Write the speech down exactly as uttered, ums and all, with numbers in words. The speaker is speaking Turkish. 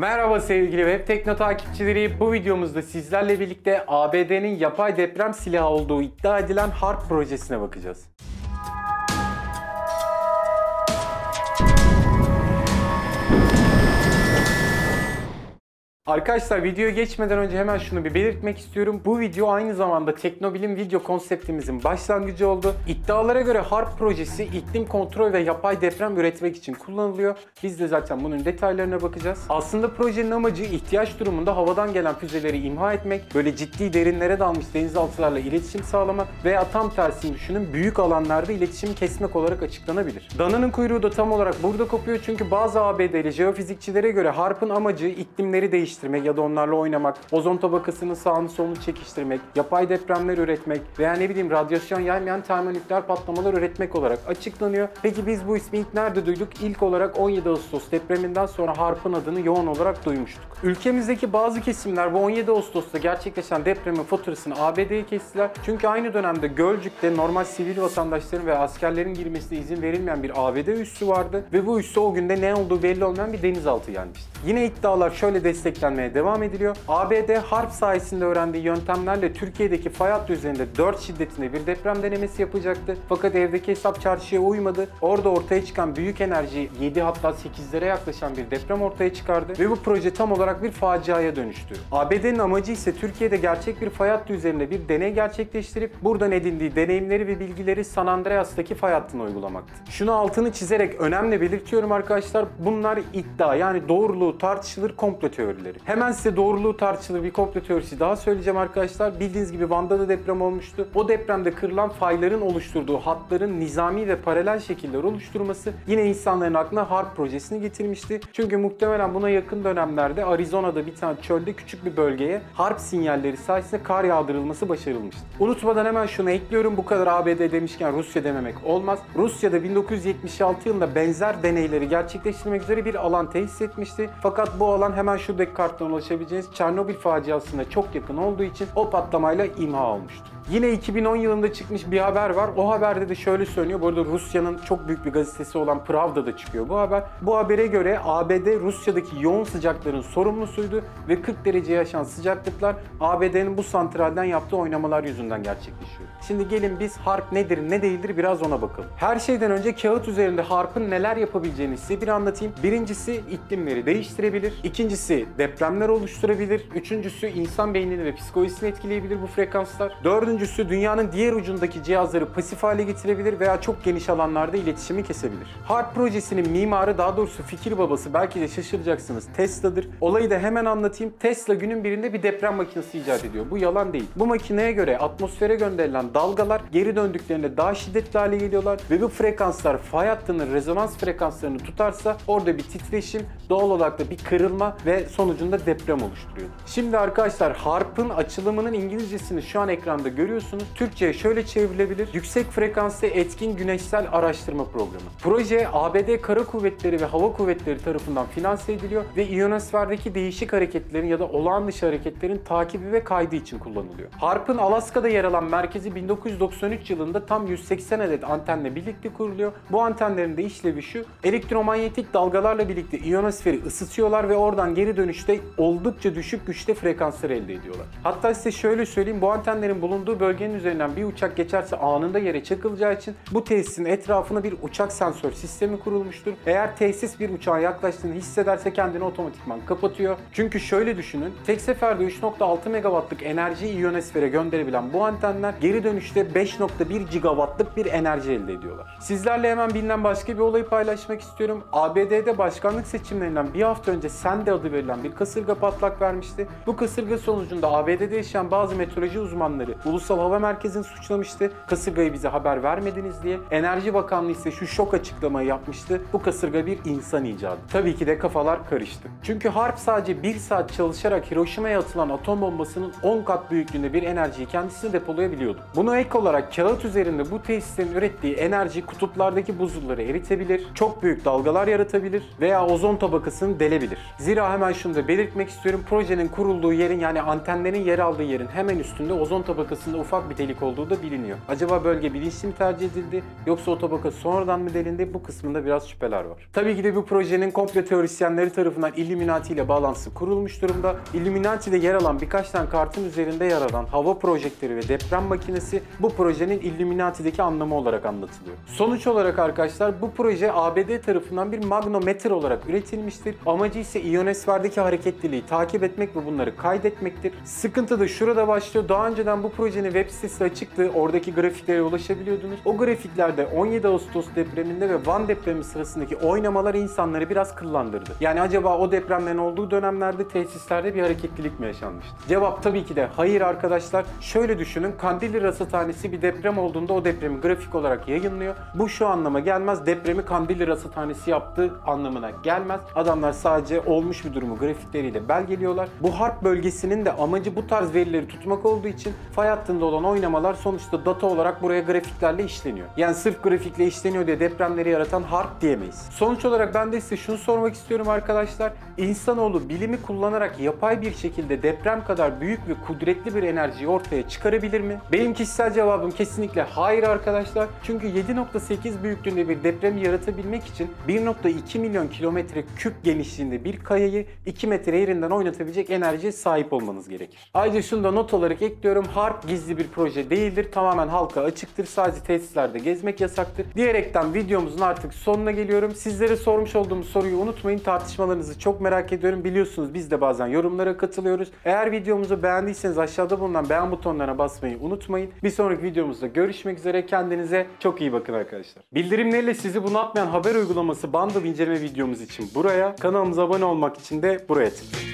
Merhaba sevgili web tekno takipçileri, bu videomuzda sizlerle birlikte A B D'nin yapay deprem silahı olduğu iddia edilen HAARP projesine bakacağız. Arkadaşlar, videoya geçmeden önce hemen şunu bir belirtmek istiyorum. Bu video aynı zamanda Teknobil'in video konseptimizin başlangıcı oldu. İddialara göre HAARP projesi iklim kontrol ve yapay deprem üretmek için kullanılıyor. Biz de zaten bunun detaylarına bakacağız. Aslında projenin amacı ihtiyaç durumunda havadan gelen füzeleri imha etmek, böyle ciddi derinlere dalmış denizaltılarla iletişim sağlamak veya tam tersini düşünün, büyük alanlarda iletişimi kesmek olarak açıklanabilir. Dananın kuyruğu da tam olarak burada kopuyor, çünkü bazı A B D'li jeofizikçilere göre HAARP'ın amacı iklimleri değiştirmek ya da onlarla oynamak, ozon tabakasının sağını solunu çekiştirmek, yapay depremler üretmek veya ne bileyim radyasyon yaymayan termonükleer patlamalar üretmek olarak açıklanıyor. Peki biz bu ismi ilk nerede duyduk? İlk olarak on yedi Ağustos depreminden sonra HAARP'ın adını yoğun olarak duymuştuk. Ülkemizdeki bazı kesimler bu on yedi Ağustos'ta gerçekleşen depremin faturasını A B D'ye kestiler. Çünkü aynı dönemde Gölcük'te normal sivil vatandaşların ve askerlerin girmesine izin verilmeyen bir A B D üssü vardı ve bu üssü o günde ne olduğu belli olmayan bir denizaltı gelmişti. Yine iddialar şöyle desteklenmişti. Devam ediliyor. A B D HAARP sayesinde öğrendiği yöntemlerle Türkiye'deki fay hattı üzerinde dört şiddetinde bir deprem denemesi yapacaktı. Fakat evdeki hesap çarşıya uymadı. Orada ortaya çıkan büyük enerjiyi yedi hatta sekizlere yaklaşan bir deprem ortaya çıkardı ve bu proje tam olarak bir faciaya dönüştü. A B D'nin amacı ise Türkiye'de gerçek bir fay hattı üzerinde bir deney gerçekleştirip buradan edindiği deneyimleri ve bilgileri San Andreas'taki fay hattına uygulamaktı. Şunu altını çizerek önemli belirtiyorum arkadaşlar. Bunlar iddia, yani doğruluğu tartışılır komplo teorileri. Hemen size doğruluğu tartışılır bir komplo teorisi daha söyleyeceğim arkadaşlar. Bildiğiniz gibi Van'da da deprem olmuştu. O depremde kırılan fayların oluşturduğu hatların nizami ve paralel şekiller oluşturması yine insanların aklına HAARP projesini getirmişti. Çünkü muhtemelen buna yakın dönemlerde Arizona'da bir tane çölde küçük bir bölgeye HAARP sinyalleri sayesinde kar yağdırılması başarılmıştı. Unutmadan hemen şunu ekliyorum. Bu kadar A B D demişken Rusya dememek olmaz. Rusya'da bin dokuz yüz yetmiş altı yılında benzer deneyleri gerçekleştirmek üzere bir alan tesis etmişti. Fakat bu alan hemen şuradaki karttan ulaşabileceğiniz Çernobil faciasına çok yakın olduğu için o patlamayla imha olmuştu. Yine iki bin on yılında çıkmış bir haber var. O haberde de şöyle söyleniyor. Bu arada Rusya'nın çok büyük bir gazetesi olan Pravda'da çıkıyor bu haber. Bu habere göre A B D Rusya'daki yoğun sıcakların sorumlusuydu ve kırk dereceye aşan sıcaklıklar A B D'nin bu santralden yaptığı oynamalar yüzünden gerçekleşiyor. Şimdi gelin biz HAARP nedir ne değildir biraz ona bakalım. Her şeyden önce kağıt üzerinde HAARP'ın neler yapabileceğini size bir anlatayım. Birincisi iklimleri değiştirebilir. İkincisi depremler oluşturabilir. Üçüncüsü insan beynini ve psikolojisini etkileyebilir bu frekanslar. Dördüncü Üçüncüsü dünyanın diğer ucundaki cihazları pasif hale getirebilir veya çok geniş alanlarda iletişimi kesebilir. HAARP projesinin mimarı, daha doğrusu fikir babası, belki de şaşıracaksınız, Tesla'dır. Olayı da hemen anlatayım. Tesla günün birinde bir deprem makinesi icat ediyor. Bu yalan değil. Bu makineye göre atmosfere gönderilen dalgalar geri döndüklerinde daha şiddetli hale geliyorlar ve bu frekanslar fay hattının rezonans frekanslarını tutarsa orada bir titreşim, doğal olarak da bir kırılma ve sonucunda deprem oluşturuyor. Şimdi arkadaşlar, HAARP'ın açılımının İngilizcesini şu an ekranda görüyorsunuz. Türkçe'ye şöyle çevrilebilir: Yüksek Frekanslı Etkin Güneşsel Araştırma Programı. Proje A B D Kara Kuvvetleri ve Hava Kuvvetleri tarafından finanse ediliyor ve iyonosferdeki değişik hareketlerin ya da olağan dışı hareketlerin takibi ve kaydı için kullanılıyor. HAARP'ın Alaska'da yer alan merkezi bin dokuz yüz doksan üç yılında tam yüz seksen adet antenle birlikte kuruluyor. Bu antenlerin de işlevi şu: elektromanyetik dalgalarla birlikte iyonosferi ısıtıyorlar ve oradan geri dönüşte oldukça düşük güçte frekansları elde ediyorlar. Hatta size şöyle söyleyeyim, bu antenlerin bulunduğu bölgenin üzerinden bir uçak geçerse anında yere çakılacağı için bu tesisin etrafına bir uçak sensör sistemi kurulmuştur. Eğer tesis bir uçağa yaklaştığını hissederse kendini otomatikman kapatıyor. Çünkü şöyle düşünün, tek seferde üç nokta altı megawattlık enerjiyi iyonosfere gönderebilen bu antenler geri dönüşte beş nokta bir gigawattlık bir enerji elde ediyorlar. Sizlerle hemen bilinen başka bir olayı paylaşmak istiyorum. A B D'de başkanlık seçimlerinden bir hafta önce Sandy adı verilen bir kasırga patlak vermişti. Bu kasırga sonucunda A B D'de yaşayan bazı meteoroloji uzmanları ulusal Hava Merkezi'ni suçlamıştı. Kasırgayı bize haber vermediniz diye. Enerji Bakanlığı ise şu şok açıklamayı yapmıştı: bu kasırga bir insan icadı. Tabii ki de kafalar karıştı. Çünkü HAARP sadece bir saat çalışarak Hiroşima'ya atılan atom bombasının on kat büyüklüğünde bir enerjiyi kendisine depolayabiliyordu. Buna ek olarak kağıt üzerinde bu tesislerin ürettiği enerji kutuplardaki buzulları eritebilir, çok büyük dalgalar yaratabilir veya ozon tabakasını delebilir. Zira hemen şunu da belirtmek istiyorum. Projenin kurulduğu yerin, yani antenlerin yer aldığı yerin hemen üstünde ozon tabakasında ufak bir delik olduğu da biliniyor. Acaba bölge bilinçli mi tercih edildi yoksa o tabaka sonradan mı delindi? Bu kısmında biraz şüpheler var. Tabii ki de bu projenin komplo teorisyenleri tarafından Illuminati ile bağlantısı kurulmuş durumda. Illuminati'de yer alan birkaç tane kartın üzerinde yer alan hava projektörü ve deprem makinesi bu projenin Illuminati'deki anlamı olarak anlatılıyor. Sonuç olarak arkadaşlar bu proje A B D tarafından bir magnometre olarak üretilmiştir. Amacı ise iyonosferdeki hareketliliği takip etmek ve bunları kaydetmektir. Sıkıntı da şurada başlıyor. Daha önceden bu projenin web sitesi açıktı. Oradaki grafiklere ulaşabiliyordunuz. O grafiklerde on yedi Ağustos depreminde ve Van depremi sırasındaki oynamalar insanları biraz kıllandırdı. Yani acaba o depremlerin olduğu dönemlerde tesislerde bir hareketlilik mi yaşanmıştı? Cevap tabii ki de hayır arkadaşlar. Şöyle düşünün. Kandili Rasathanesi bir deprem olduğunda o depremi grafik olarak yayınlıyor. Bu şu anlama gelmez. Depremi Kandili Rasathanesi yaptığı anlamına gelmez. Adamlar sadece olmuş bir durumu grafikleriyle belgeliyorlar. Bu HAARP bölgesinin de amacı bu tarz verileri tutmak olduğu için fay hattında olan oynamalar sonuçta data olarak buraya grafiklerle işleniyor. Yani sırf grafikle işleniyor diye depremleri yaratan HAARP diyemeyiz. Sonuç olarak ben de size şunu sormak istiyorum arkadaşlar. İnsanoğlu bilimi kullanarak yapay bir şekilde deprem kadar büyük ve kudretli bir enerjiyi ortaya çıkarabilir mi? Benim kişisel cevabım kesinlikle hayır arkadaşlar. Çünkü yedi nokta sekiz büyüklüğünde bir depremi yaratabilmek için bir nokta iki milyon kilometre küp genişliğinde bir kayayı iki metre yerinden oynatabilecek enerjiye sahip olmanız gerekir. Ayrıca şunu da not olarak ekliyorum. HAARP gizli bir proje değildir. Tamamen halka açıktır. Sadece tesislerde gezmek yasaktır. Diyerekten videomuzun artık sonuna geliyorum. Sizlere sormuş olduğumuz soruyu unutmayın. Tartışmalarınızı çok merak ediyorum. Biliyorsunuz biz de bazen yorumlara katılıyoruz. Eğer videomuzu beğendiyseniz aşağıda bulunan beğen butonlarına basmayı unutmayın. Bir sonraki videomuzda görüşmek üzere. Kendinize çok iyi bakın arkadaşlar. Bildirimlerle sizi bunaltmayan haber uygulaması Bundle inceleme videomuz için buraya, kanalımıza abone olmak için de buraya tıklayın.